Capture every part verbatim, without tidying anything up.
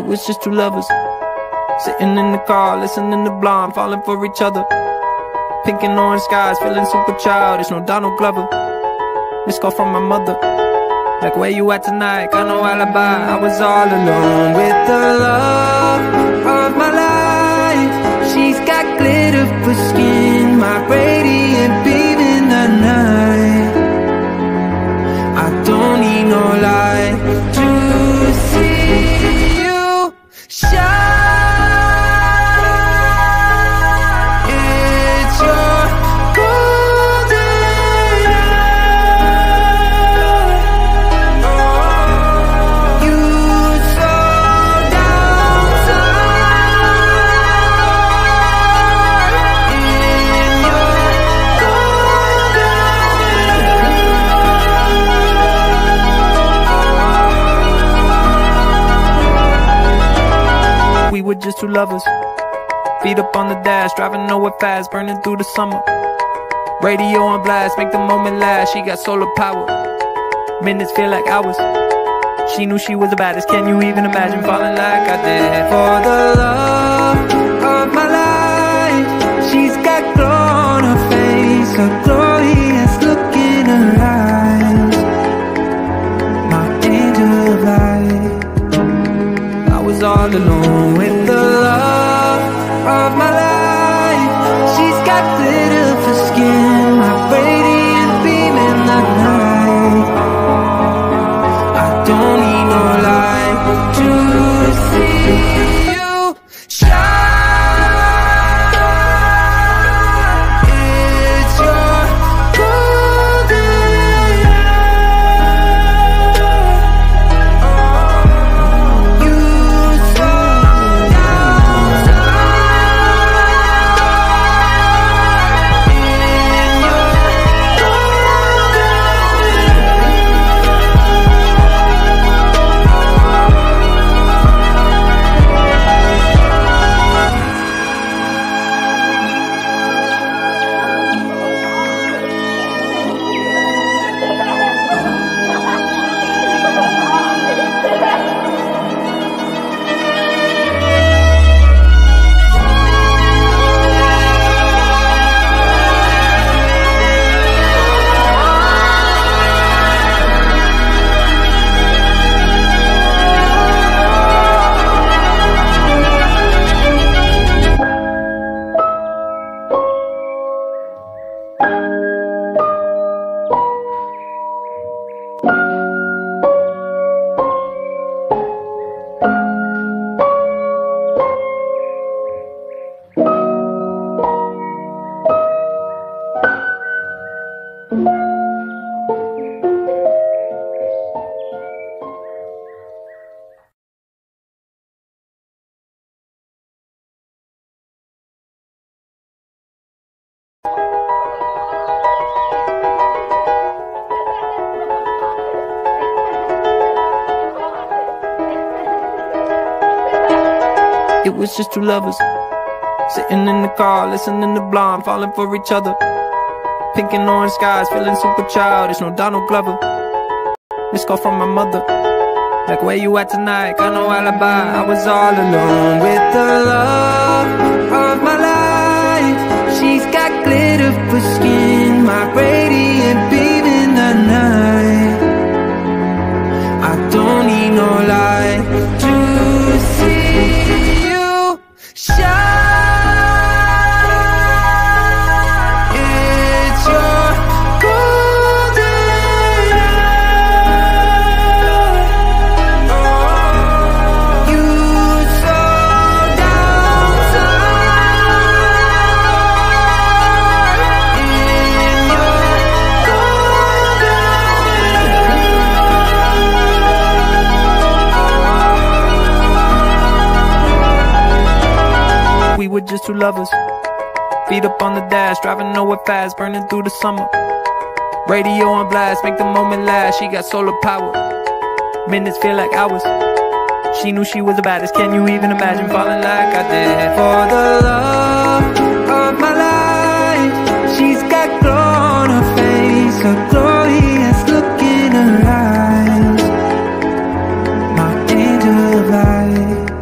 it was just two lovers sitting in the car, listening to Blonde, falling for each other. Pink and orange skies, feeling super childish. No Donald Glover. Missed call from my mother, like, where you at tonight? Got no alibi. I was all alone with the love of my life. She's got glitter for skin, my radiant beam in the night. I don't need no light to see you shine. It's your golden hour. You slow down time in your golden hour. We were just two lovers, feet up on the dash, driving nowhere fast, burning through the summer. Radio on blast, make the moment last. She got solar power, minutes feel like hours. She knew she was the baddest. Can you even imagine falling like I did? For the love of my life, she's got glow on her face, a glorious look in her eyes, my angel of light. All alone with the love of my life. She's got glitter for skin, my radiant beam in the night. I don't need no light to see you shine. It's your golden hour. You It was just two lovers sitting in the car, listening to Blonde, falling for each other. Pink and orange skies, feeling super childish. No Donald Glover. Missed call from my mother, like, where you at tonight? Got no alibi. I was all alone with the love of my life. She's got glitter for skin, my radiant beam in the night. I don't need no light to see you shine. We were just two lovers, feet up on the dash, driving nowhere fast, burning through the summer. Radio on blast, make the moment last. She got solar power, minutes feel like hours. She knew she was the baddest. Can you even imagine falling like I did? For the love of my life, she's got glow on her face, a glorious look in her eyes, my angel of light.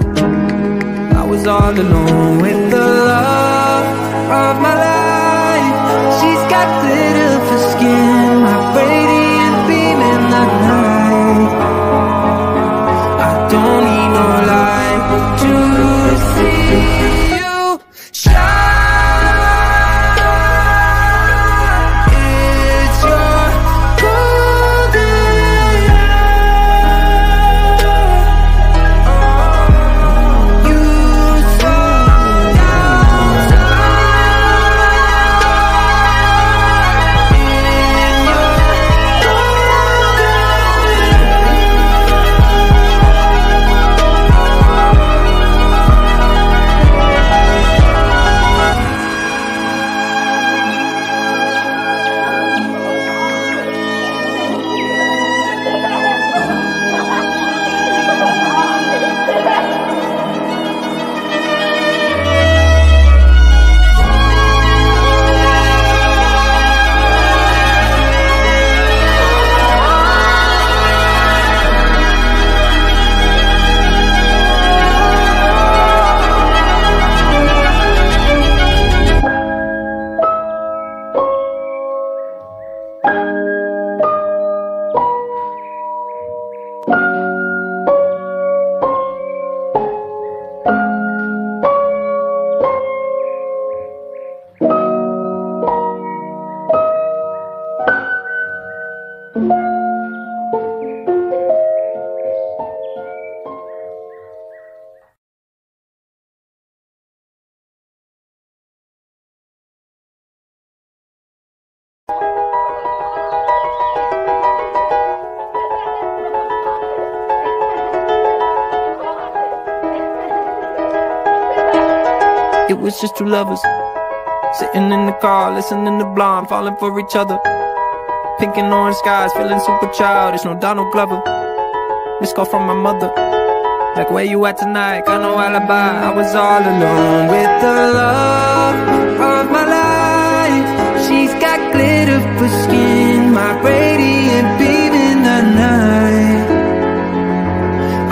It was just two lovers sitting in the car, listening to Blonde, falling for each other. Pink and orange skies, feeling super childish. No Donald Glover. Missed call from my mother, like, where you at tonight? Got no alibi. I was all alone with the love of my life. She's got glitter for skin, my radiant beam in the night.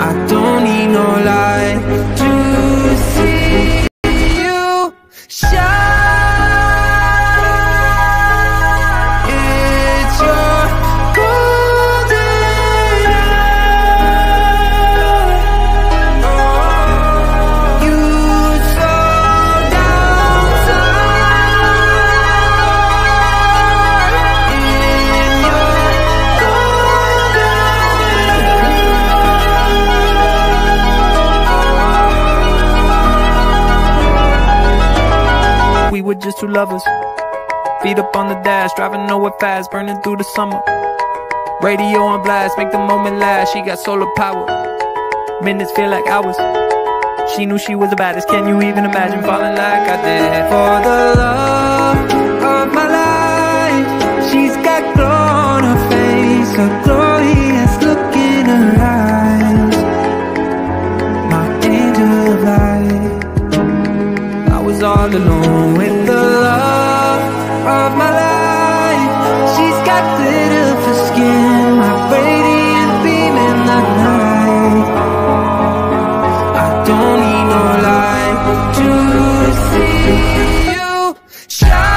I don't need no light to see. We were just two lovers, feet up on the dash, driving nowhere fast, burning through the summer. Radio on blast, make the moment last. She got solar power, minutes feel like hours. She knew she was the baddest. Can you even imagine falling like I did? For the love of my life, she's got glow on her face, a glorious look in her eyes, my angel of light. I was all alone with of my life. She's got glitter for skin, my radiant beam in the night. I don't need no light to see you shine.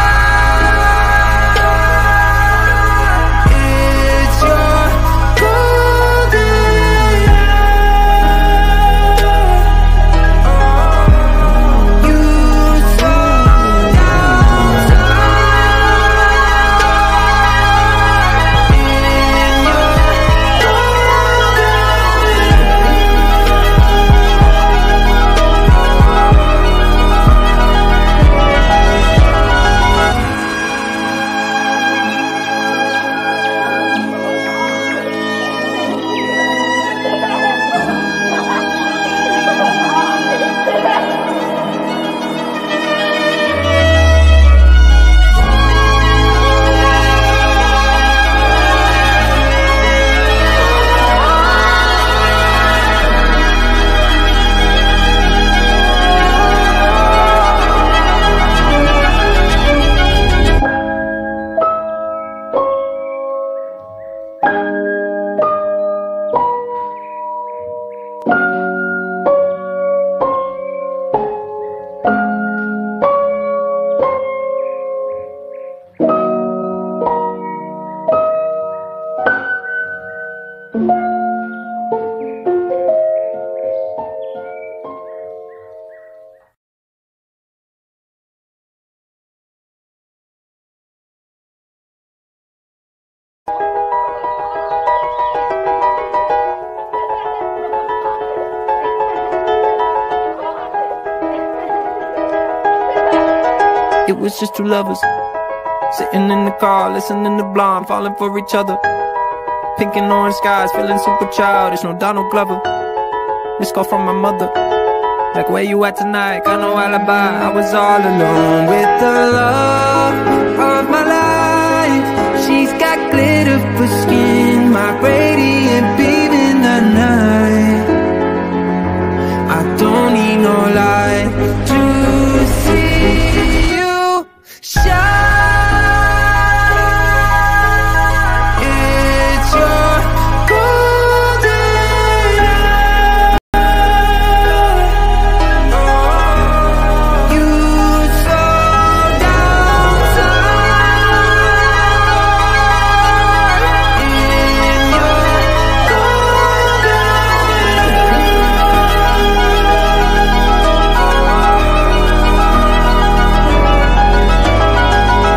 It was just two lovers sitting in the car, listening to Blonde, falling for each other. Pink and orange skies, feeling super childish. No Donald Glover. Missed call from my mother, like, where you at tonight? Got no alibi. I was all alone with the love of my life. She's got glitter for skin, my radiant beam in the night. I don't need no light to see.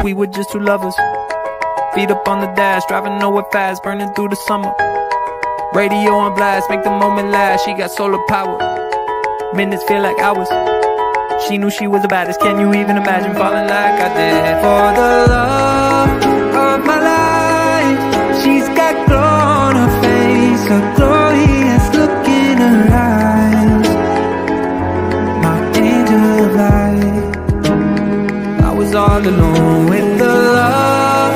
We were just two lovers, feet up on the dash, driving nowhere fast, burning through the summer. Radio on blast, make the moment last. She got solar power, minutes feel like hours. She knew she was the baddest. Can you even imagine falling like I did? For the love was all alone with the love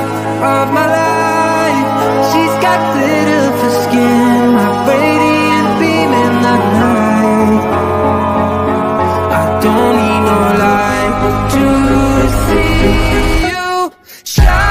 of my life. She's got beautiful skin, my radiant beam in the night. I don't need no light to see you shine.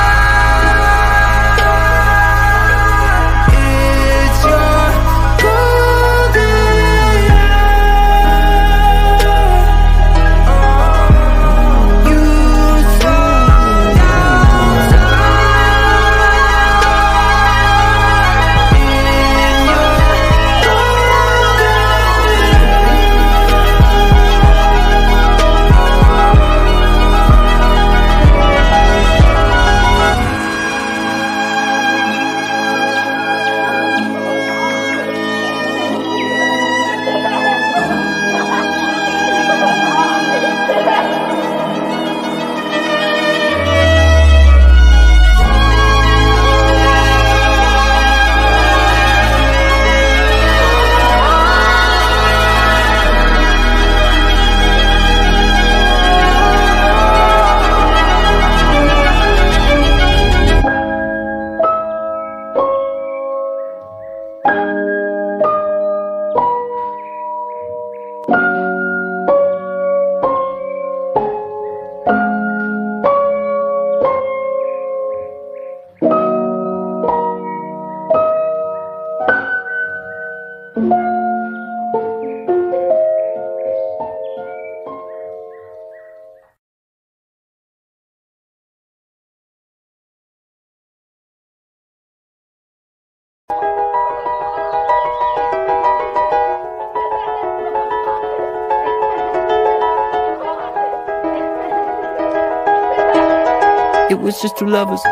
It was just two lovers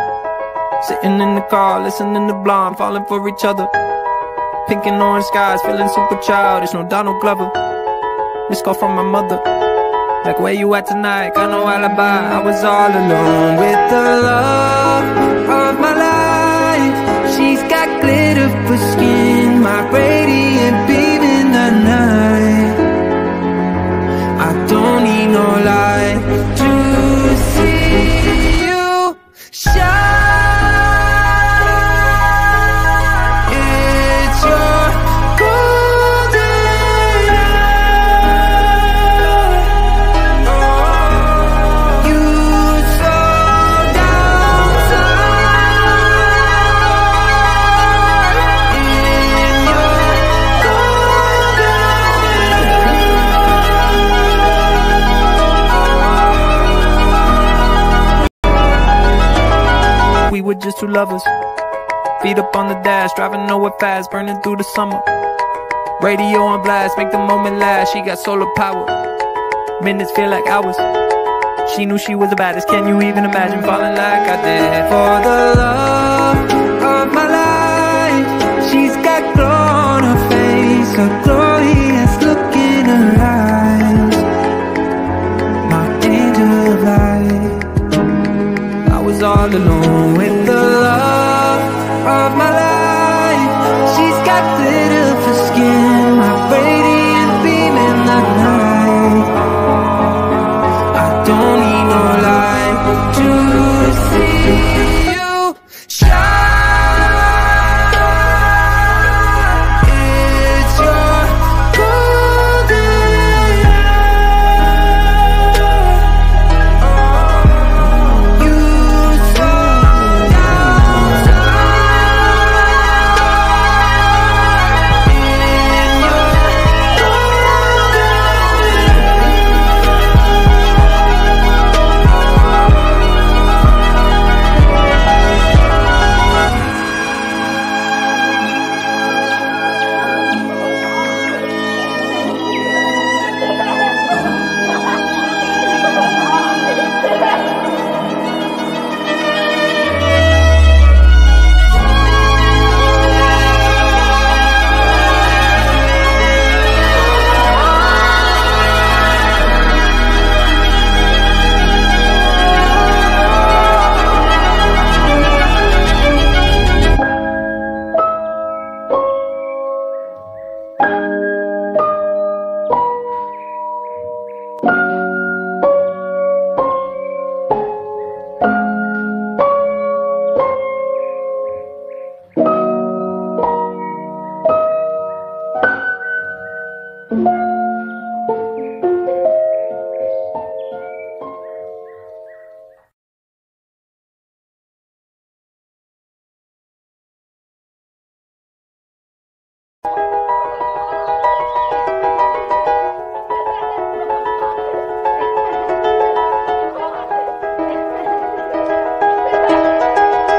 sitting in the car, listening to Blonde, falling for each other. Pink and orange skies, feeling super childish. No Donald Glover. Missed call from my mother, like, where you at tonight? Got no alibi. I was all alone with the love of my life. She's got glitter for skin, my radiant beam in the night. I don't need no light to see you shine. We're just two lovers, feet up on the dash, driving nowhere fast, burning through the summer. Radio on blast, make the moment last. She got solar power, minutes feel like hours. She knew she was the baddest. Can you even imagine falling like I did for the love of my life? She's got glow on her face, a glorious look in her eyes. My angel of light. All alone with the love of my life. She's got beautiful skin, my radiant beam in the night. I don't need no light to see.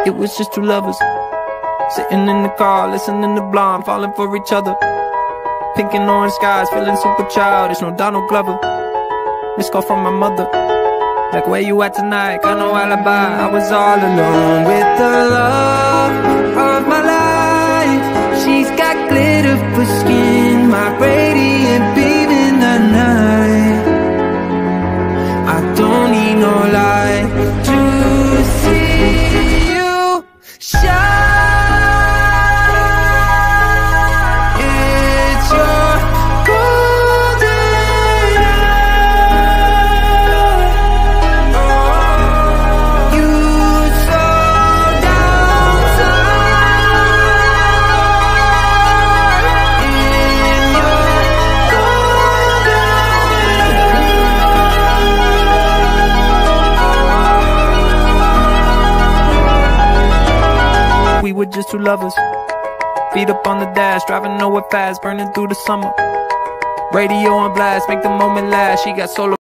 It was just two lovers sitting in the car, listening to Blonde, falling for each other. Pink and orange skies, feeling super childish. No Donald Glover. Missed call from my mother, like, where you at tonight? Got no alibi. I was all alone with the love of my life. She's got glitter for skin, my radiant beam in the night. I don't need no light to see you shine. We were just two lovers, feet up on the dash, driving nowhere fast, burning through the summer. Radio on blast, make the moment last. She got solo.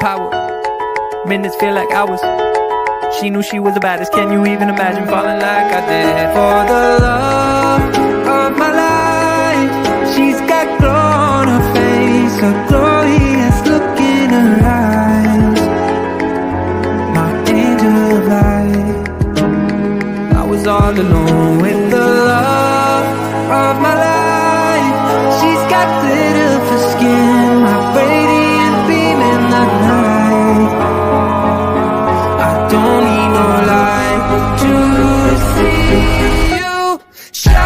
Power. Minutes feel like hours. She knew she was the baddest. Can you even imagine falling like I did? For the love of my life, she's got glow on her face, a glorious look in her eyes, my angel of light. I was all alone with the love of my life. She's got glitter for skin, my radiant beam in the night. Don't need no light to see you shine.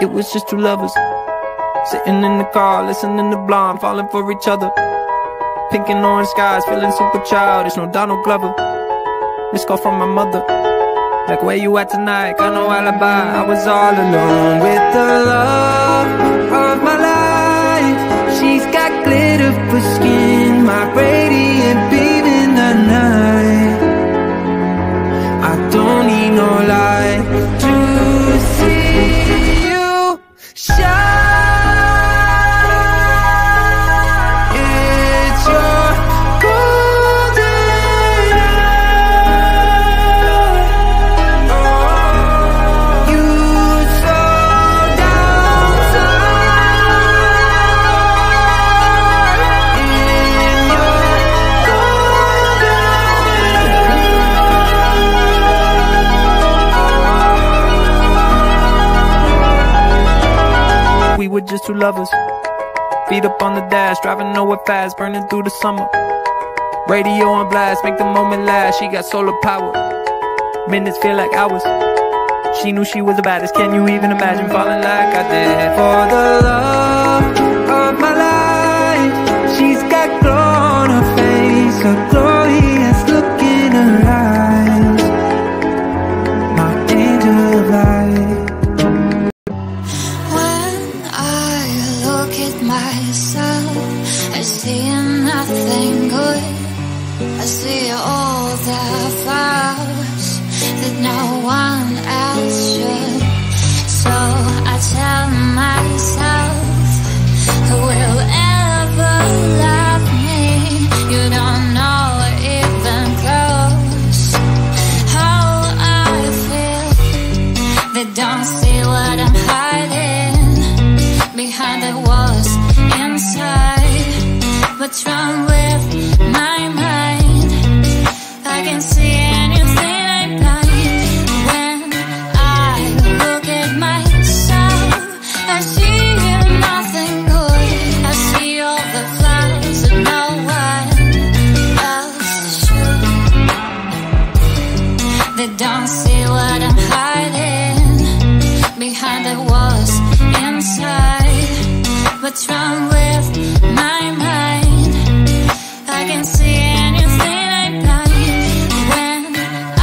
It was just two lovers sitting in the car, listening to Blonde, falling for each other. Pink and orange skies, feeling super childish. No Donald Glover. Missed call from my mother, like, where you at tonight? Got no alibi. I was all alone with the love of my life. She's got glitter for skin, my radiant beam in the night. I don't need no light to see you shine. We were just two lovers, feet up on the dash, driving nowhere fast, burning through the summer. Radio on blast, make the moment last. She got solar power, minutes feel like hours. She knew she was the baddest. Can you even imagine falling like I did? For the love of my life, she's got glow on her face, a glorious look in her eyes, my angel of light. Myself, I see nothing good. I see all the flaws that no one else should. So I tell myself, who will ever love me? You don't know even close how I feel. They don't see what I'm hiding behind the walls inside. What's wrong with my mind? I can see anything I blind. When I look at myself, I see nothing good. I see all the flaws and no one else is true. They don't see what I'm hiding behind the walls inside. What's wrong with my mind? I can see anything I blind. When I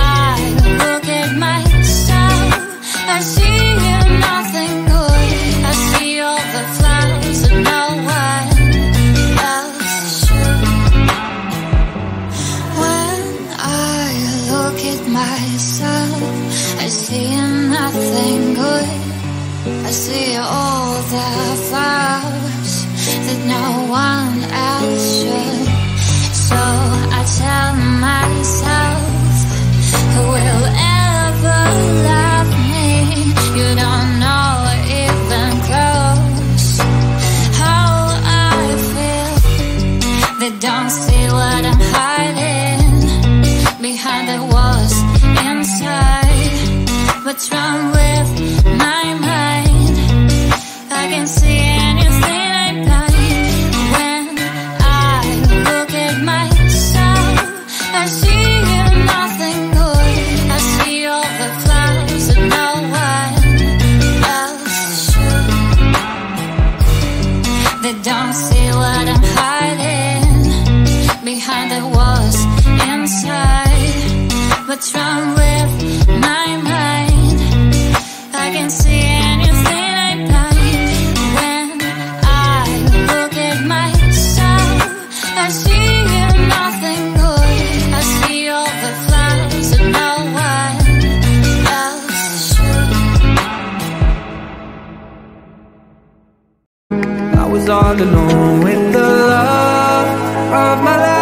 look at myself, I see nothing good. I see all the flowers and no one else is true. When I look at myself, I see nothing good. I see all the flowers that no one else should. So I tell myself, who will ever love me? You don't know even close how I feel. They don't see what I'm hiding behind the walls inside. What's wrong with my mind? I can see anything. Don't see what I'm hiding behind the walls inside. What's wrong with my mind? I can see anything I blind. When I look at myself, I see nothing good. I see all the flowers and no one else is true. I was all alone with the love of my life.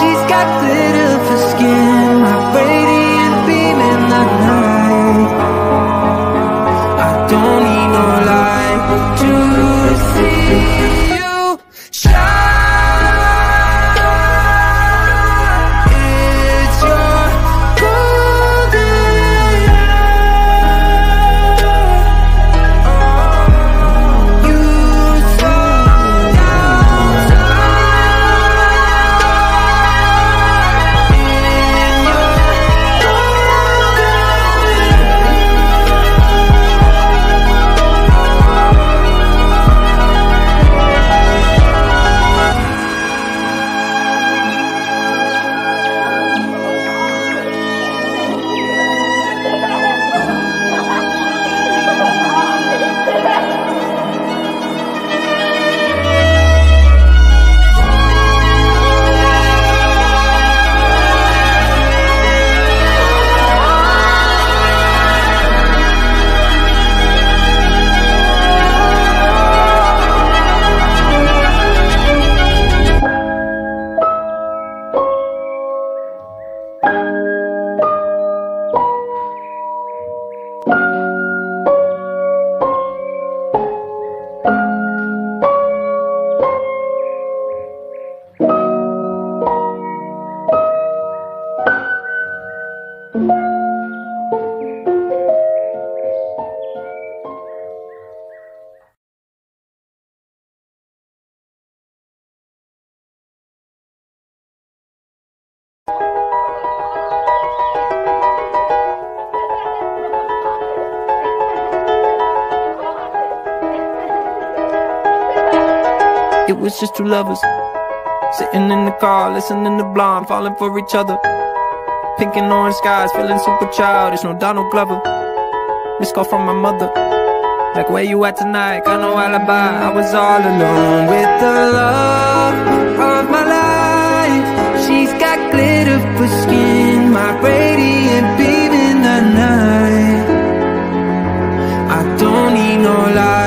She's got glitter for skin, my radiant beam in the night. I don't need no light to see you shine. It was just two lovers sitting in the car, listening to Blonde, falling for each other. Pink and orange skies, feeling super childish. No Donald Glover. Missed call from my mother, like, where you at tonight? Got no alibi. I was all alone with the love of my life. She's got glitter for skin, my radiant beam in the night. I don't need no light.